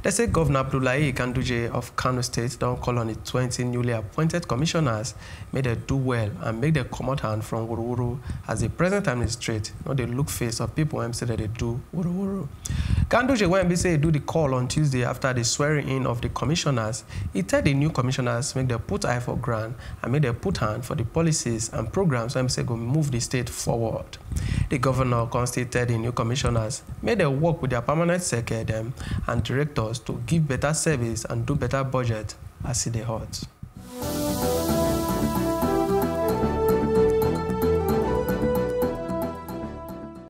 They say Governor Abdullahi Ganduje of Kano State don't call on the 20 newly appointed commissioners, may they do well and make them come out hand from Wuruwuru as the present administrate, not the look face of people who say that they do Wuruwuru. Ganduje, when MBC do the call on Tuesday after the swearing-in of the commissioners, he tell the new commissioners make them put eye for ground and make them put hand for the policies and programs so MBC go move the state forward. The governor constituted the new commissioners, made them work with their permanent secretary and directors to give better service and do better budget as they ought.